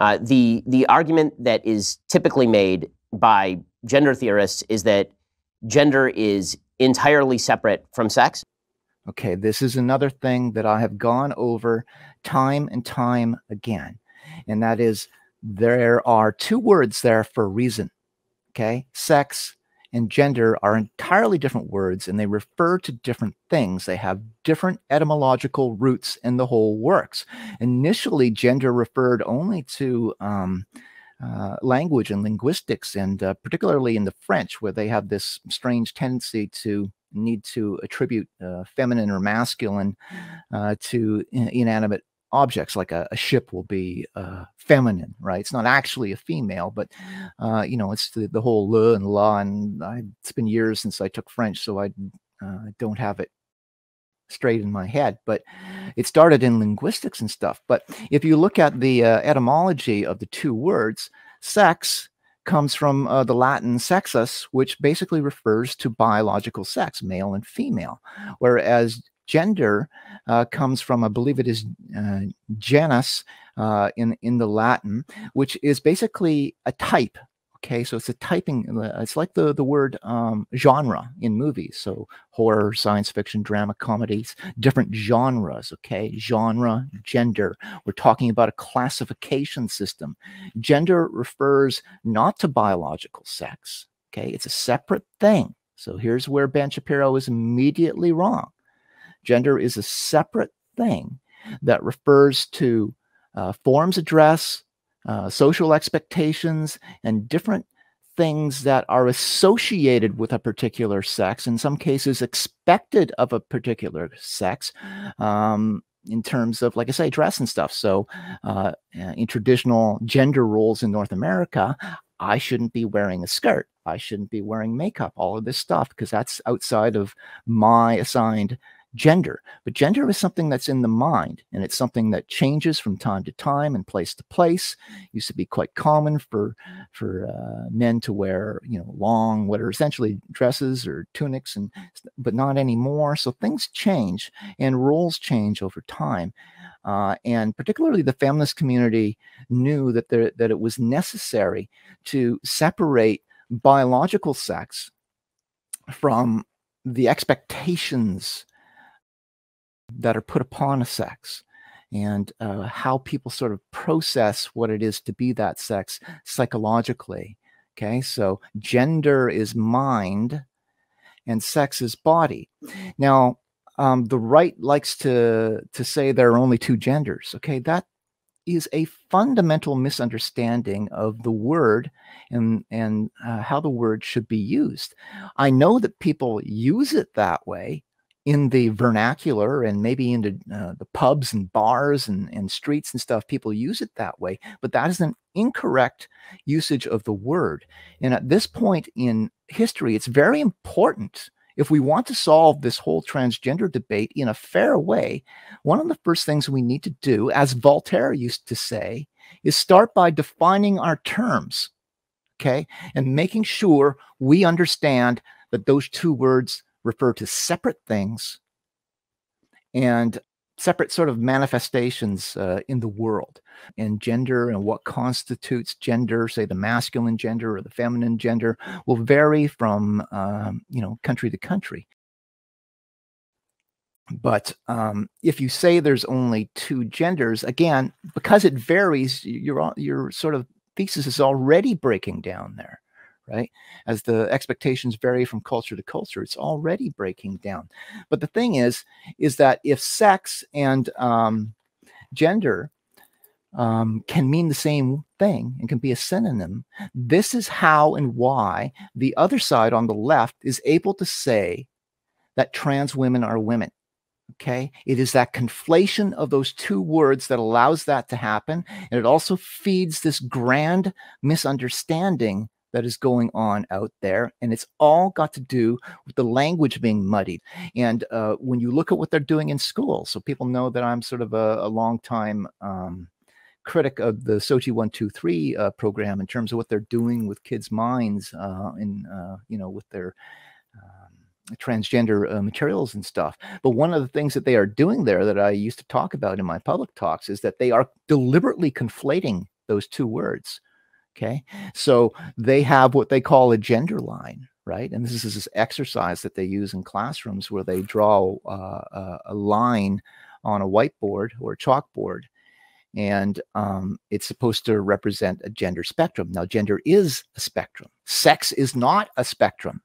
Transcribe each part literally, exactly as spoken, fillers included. Uh, the the argument that is typically made by gender theorists is that gender is entirely separate from sex. Okay, this is another thing that I have gone over time and time again, and that is there are two words there for a reason. Okay, sex and gender are entirely different words, and they refer to different things. They have different etymological roots in the whole works. Initially, gender referred only to um, uh, language and linguistics, and uh, particularly in the French, where they have this strange tendency to need to attribute uh, feminine or masculine uh, to in inanimate objects, like a, a ship will be uh, feminine, right? It's not actually a female, but, uh, you know, it's the, the whole le and la, and I, it's been years since I took French, so I uh, don't have it straight in my head, but it started in linguistics and stuff. But if you look at the uh, etymology of the two words, sex comes from uh, the Latin sexus, which basically refers to biological sex, male and female, whereas gender uh, comes from, I believe it is uh, genus uh, in, in the Latin, which is basically a type. Okay, so it's a typing, it's like the, the word um, genre in movies. So horror, science fiction, drama, comedies, different genres, okay? Genre, gender. We're talking about a classification system. Gender refers not to biological sex, okay? It's a separate thing. So here's where Ben Shapiro is immediately wrong. Gender is a separate thing that refers to uh, forms of dress, uh, social expectations, and different things that are associated with a particular sex, in some cases expected of a particular sex, um, in terms of, like I say, dress and stuff. So uh, in traditional gender roles in North America, I shouldn't be wearing a skirt. I shouldn't be wearing makeup, all of this stuff, because that's outside of my assigned gender. But gender is something that's in the mind, and it's something that changes from time to time and place to place. It used to be quite common for for uh, men to wear, you know, long, what are essentially dresses or tunics, and but not anymore. So things change and roles change over time. Uh, and particularly the feminist community knew that there, that it was necessary to separate biological sex from the expectations that are put upon a sex, and uh, how people sort of process what it is to be that sex psychologically. Okay, so gender is mind and sex is body. Now, um, the right likes to, to say there are only two genders. Okay, that is a fundamental misunderstanding of the word and, and uh, how the word should be used. I know that people use it that way in the vernacular, and maybe into uh, the pubs and bars and, and streets and stuff, people use it that way. But that is an incorrect usage of the word. And at this point in history, it's very important, if we want to solve this whole transgender debate in a fair way, one of the first things we need to do, as Voltaire used to say, is start by defining our terms, okay? And making sure we understand that those two words refer to separate things and separate sort of manifestations uh, in the world, and gender and what constitutes gender, say the masculine gender or the feminine gender, will vary from, um, you know, country to country. But um, if you say there's only two genders, again, because it varies, your, your sort of thesis is already breaking down there. Right? As the expectations vary from culture to culture, it's already breaking down. But the thing is, is that if sex and um, gender um, can mean the same thing and can be a synonym, this is how and why the other side on the left is able to say that trans women are women. Okay, it is that conflation of those two words that allows that to happen. And it also feeds this grand misunderstanding that is going on out there, and it's all got to do with the language being muddied. And uh, when you look at what they're doing in school, so people know that I'm sort of a, a long-time um, critic of the SOGI one two three uh, program in terms of what they're doing with kids' minds uh, in uh, you know, with their um, transgender uh, materials and stuff. But one of the things that they are doing there that I used to talk about in my public talks is that they are deliberately conflating those two words. Okay. So they have what they call a gender line, right? And this is this exercise that they use in classrooms where they draw uh, a line on a whiteboard or a chalkboard. And um, it's supposed to represent a gender spectrum. Now, gender is a spectrum. Sex is not a spectrum.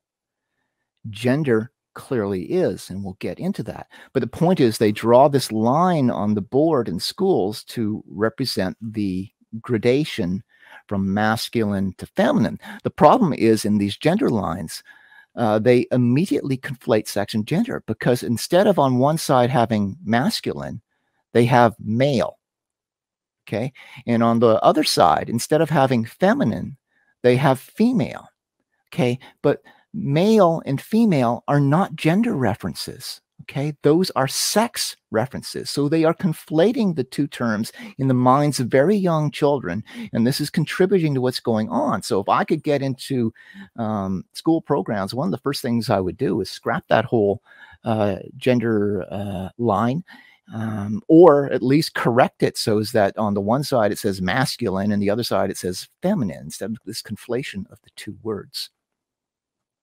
Gender clearly is, and we'll get into that. But the point is they draw this line on the board in schools to represent the gradation from masculine to feminine. The problem is in these gender lines, uh, they immediately conflate sex and gender, because instead of on one side having masculine, they have male. Okay. And on the other side, instead of having feminine, they have female. Okay. But male and female are not gender references. Okay. Those are sex references. So they are conflating the two terms in the minds of very young children. And this is contributing to what's going on. So if I could get into um, school programs, one of the first things I would do is scrap that whole uh, gender uh, line. Um, or at least correct it so that on the one side it says masculine and the other side it says feminine, instead of this conflation of the two words.